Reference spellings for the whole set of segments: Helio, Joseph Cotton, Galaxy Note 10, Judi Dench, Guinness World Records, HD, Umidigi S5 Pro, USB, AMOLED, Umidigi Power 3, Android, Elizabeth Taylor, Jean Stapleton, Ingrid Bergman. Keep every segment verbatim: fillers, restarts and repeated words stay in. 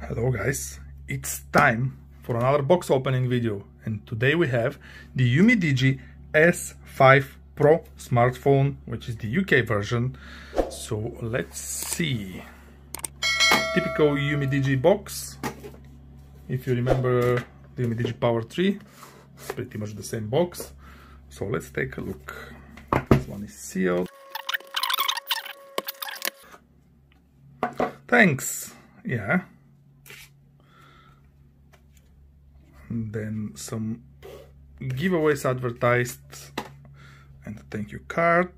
Hello guys, it's time for another box opening video, and today we have the Umidigi S five Pro smartphone, which is the U K version. So let's see. Typical Umidigi box. If you remember the Umidigi Power three, it's pretty much the same box. So let's take a look. This one is sealed. Thanks. Yeah. And then some giveaways advertised and a thank you card.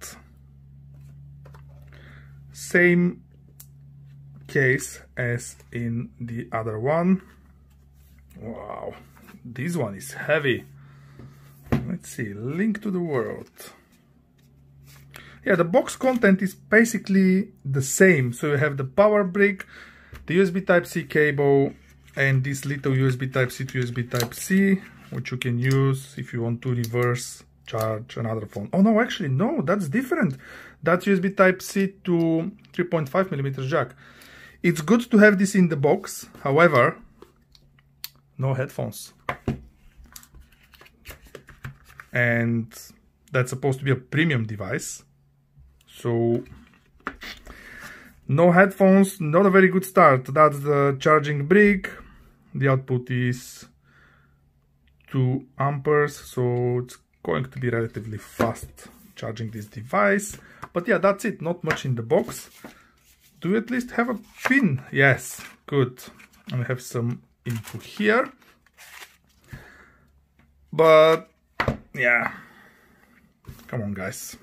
Same case as in the other one. Wow, this one is heavy. Let's see, link to the world. Yeah, the box content is basically the same. So you have the power brick, the U S B Type-C cable, and this little U S B Type-C to U S B Type-C, which you can use if you want to reverse charge another phone. Oh no, actually, no, that's different. That's U S B Type-C to three point five millimeter jack. It's good to have this in the box. However, no headphones. And that's supposed to be a premium device. So no headphones, not a very good start. That's the charging brick. The output is two amperes, so it's going to be relatively fast charging this device. But yeah, that's it, not much in the box. Do you at least have a pin? Yes, good. And we have some info here. But yeah, come on guys.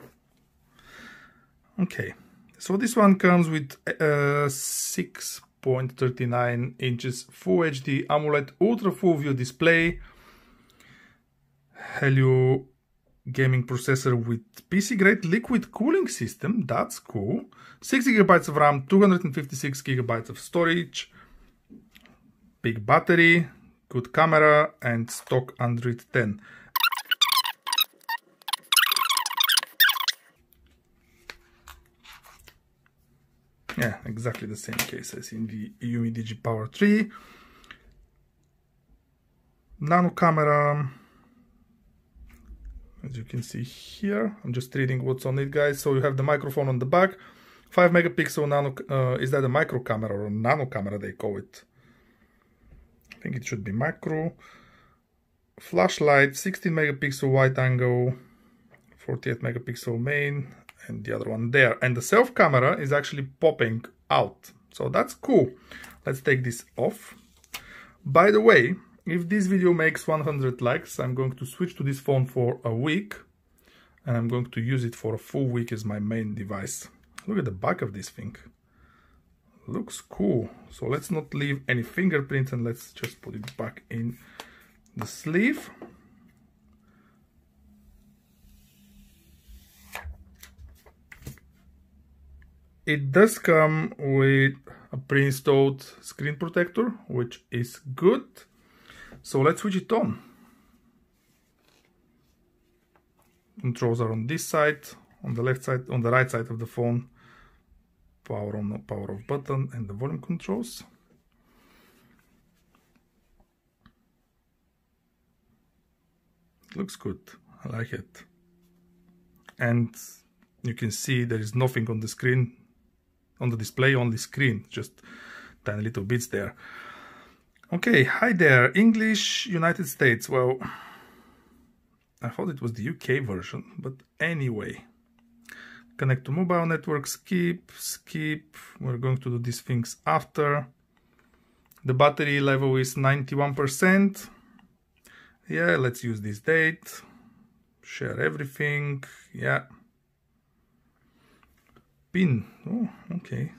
Okay, so this one comes with uh, six point three nine inches Full H D AMOLED Ultra Full View display, Helio gaming processor with P C grade liquid cooling system. That's cool. six gigabytes of RAM, two hundred fifty-six gigabytes of storage, big battery, good camera, and stock Android ten. Yeah, exactly the same case as in the Umidigi Power three. Nano camera, as you can see here. I'm just reading what's on it, guys. So you have the microphone on the back. five megapixel nano, uh, is that a micro camera or a nano camera they call it? I think it should be micro. Flashlight, sixteen megapixel wide angle, forty-eight megapixel main, and the other one there. And the self camera is actually popping out. So that's cool. Let's take this off. By the way, if this video makes one hundred likes, I'm going to switch to this phone for a week. And I'm going to use it for a full week as my main device. Look at the back of this thing. Looks cool. So let's not leave any fingerprints and let's just put it back in the sleeve. It does come with a pre-installed screen protector, which is good. So let's switch it on. Controls are on this side, on the left side, on the right side of the phone. Power on, power off button, and the volume controls. Looks good, I like it. And you can see there is nothing on the screen. On the display, only screen, just tiny little bits there. Okay, hi there, English, United States. Well, I thought it was the U K version, but anyway. Connect to mobile network, skip, skip. We're going to do these things after. The battery level is ninety-one percent. Yeah, let's use this date. Share everything, yeah. Pin, oh, okay.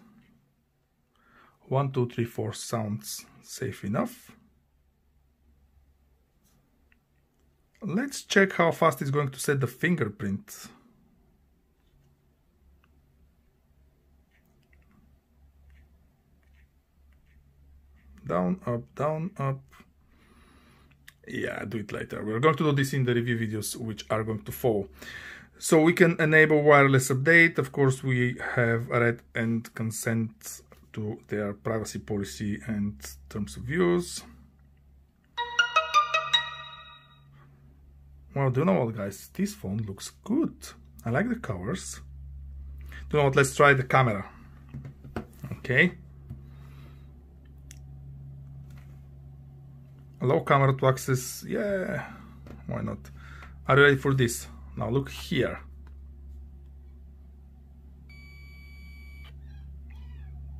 One, two, three, four sounds safe enough. Let's check how fast it's going to set the fingerprint. Down, up, down, up. Yeah, do it later. We're going to do this in the review videos, which are going to follow. So we can enable wireless update. Of course, we have a read and consent to their privacy policy and terms of use. Well, do you know what, guys? This phone looks good. I like the colors. Do you know what? Let's try the camera. Okay. Allow camera to access. Yeah, why not? Are you ready for this? Now look here.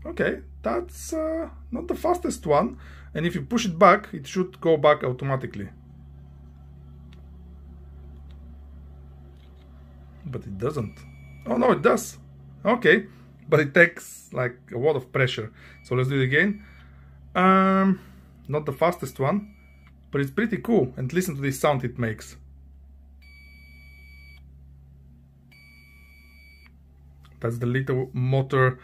Okay, that's uh, not the fastest one. And if you push it back, it should go back automatically. But it doesn't. Oh no, it does. Okay, but it takes like a lot of pressure. So let's do it again. Um, not the fastest one, but it's pretty cool. And listen to this sound it makes. That's the little motor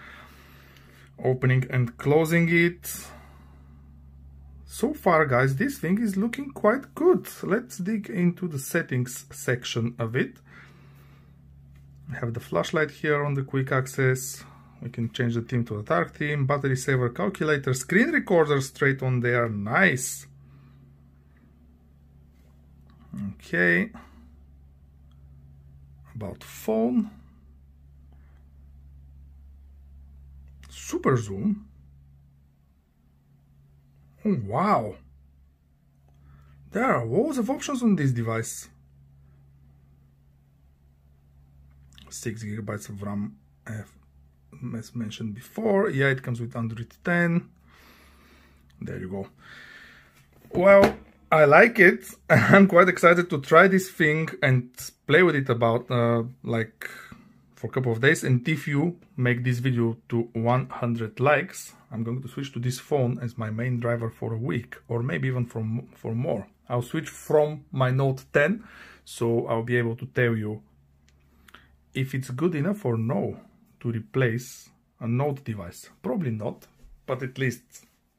opening and closing it. So far, guys, this thing is looking quite good. Let's dig into the settings section of it. We have the flashlight here on the quick access. We can change the theme to the dark theme, battery saver, calculator, screen recorder straight on there. Nice. Okay. About phone. Super zoom. Oh, wow. There are loads of options on this device. six gigabytes of RAM, as mentioned before. Yeah, it comes with Android ten. There you go. Well, I like it. I'm quite excited to try this thing and play with it about uh, like for a couple of days. And if you make this video to one hundred likes, I'm going to switch to this phone as my main driver for a week, or maybe even from for more. I'll switch from my Note ten, so I'll be able to tell you if it's good enough or no to replace a Note device. Probably not, but at least,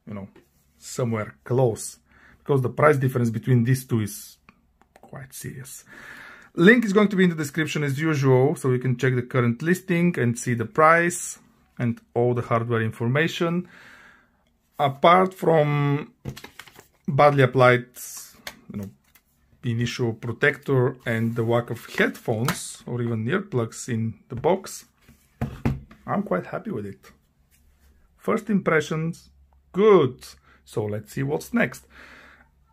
you know, somewhere close, because the price difference between these two is quite serious. Link is going to be in the description as usual, so you can check the current listing and see the price and all the hardware information. Apart from badly applied, you know, initial protector and the lack of headphones or even earplugs in the box, I'm quite happy with it. First impressions, good. So let's see what's next.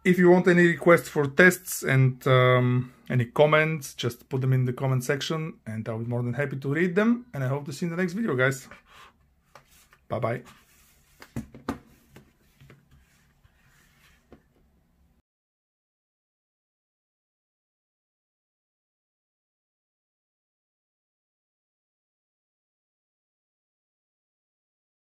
If you want any requests for tests and um, any comments, just put them in the comment section and I'll be more than happy to read them. And I hope to see you in the next video, guys. Bye-bye.